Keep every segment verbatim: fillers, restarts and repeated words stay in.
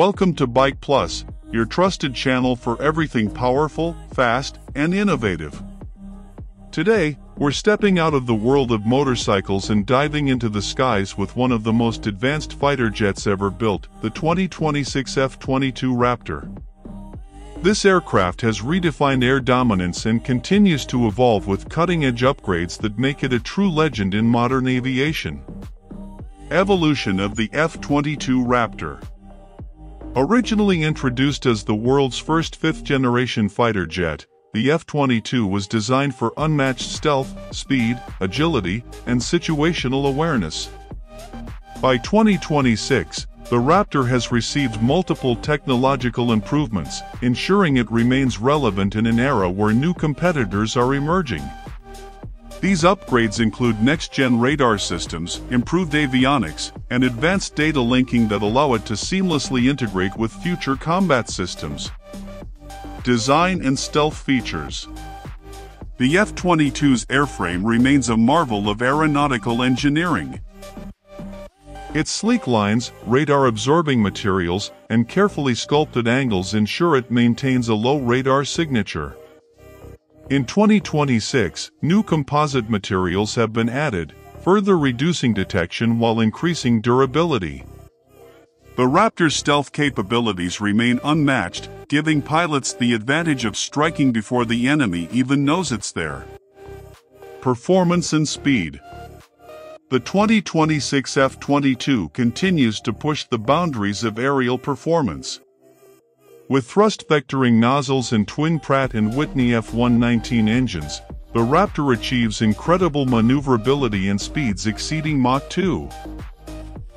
Welcome to Bike Plus, your trusted channel for everything powerful, fast, and innovative. Today, we're stepping out of the world of motorcycles and diving into the skies with one of the most advanced fighter jets ever built, the twenty twenty-six F twenty-two Raptor. This aircraft has redefined air dominance and continues to evolve with cutting-edge upgrades that make it a true legend in modern aviation. Evolution of the F twenty-two Raptor. Originally introduced as the world's first fifth-generation fighter jet, the F twenty-two was designed for unmatched stealth, speed, agility, and situational awareness. By twenty twenty-six, the Raptor has received multiple technological improvements, ensuring it remains relevant in an era where new competitors are emerging. These upgrades include next-gen radar systems, improved avionics, and advanced data linking that allow it to seamlessly integrate with future combat systems. Design and stealth features. The F twenty-two's airframe remains a marvel of aeronautical engineering. Its sleek lines, radar-absorbing materials, and carefully sculpted angles ensure it maintains a low radar signature. In twenty twenty-six, new composite materials have been added, further reducing detection while increasing durability. The Raptor's stealth capabilities remain unmatched, giving pilots the advantage of striking before the enemy even knows it's there. Performance and speed. The twenty twenty-six F twenty-two continues to push the boundaries of aerial performance. With thrust-vectoring nozzles and twin Pratt and Whitney F one nineteen engines, the Raptor achieves incredible maneuverability and speeds exceeding Mach two.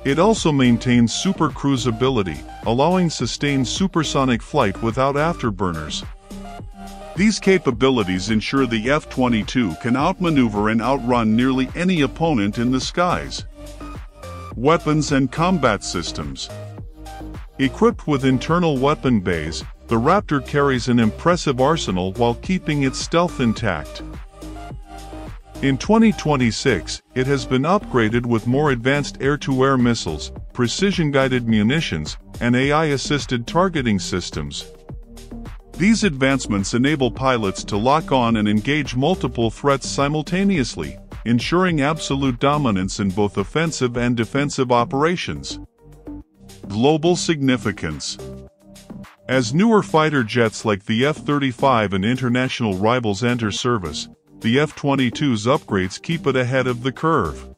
It also maintains supercruisability, allowing sustained supersonic flight without afterburners. These capabilities ensure the F twenty-two can outmaneuver and outrun nearly any opponent in the skies. Weapons and combat systems. Equipped with internal weapon bays, the Raptor carries an impressive arsenal while keeping its stealth intact. In twenty twenty-six, it has been upgraded with more advanced air-to-air missiles, precision-guided munitions, and A I-assisted targeting systems. These advancements enable pilots to lock on and engage multiple threats simultaneously, ensuring absolute dominance in both offensive and defensive operations. Global significance. As newer fighter jets like the F thirty-five and international rivals enter service, the F twenty-two's upgrades keep it ahead of the curve.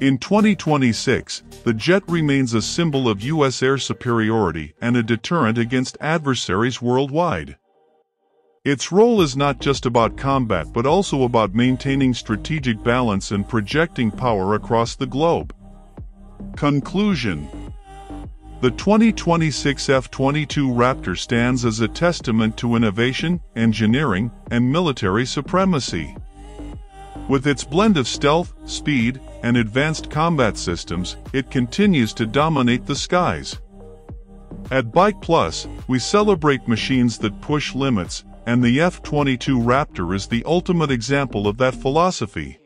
In twenty twenty-six, the jet remains a symbol of U S air superiority and a deterrent against adversaries worldwide. Its role is not just about combat but also about maintaining strategic balance and projecting power across the globe. Conclusion. The twenty twenty-six F twenty-two Raptor stands as a testament to innovation, engineering, and military supremacy. With its blend of stealth, speed, and advanced combat systems, it continues to dominate the skies. At Bike Plus, we celebrate machines that push limits, and the F twenty-two Raptor is the ultimate example of that philosophy.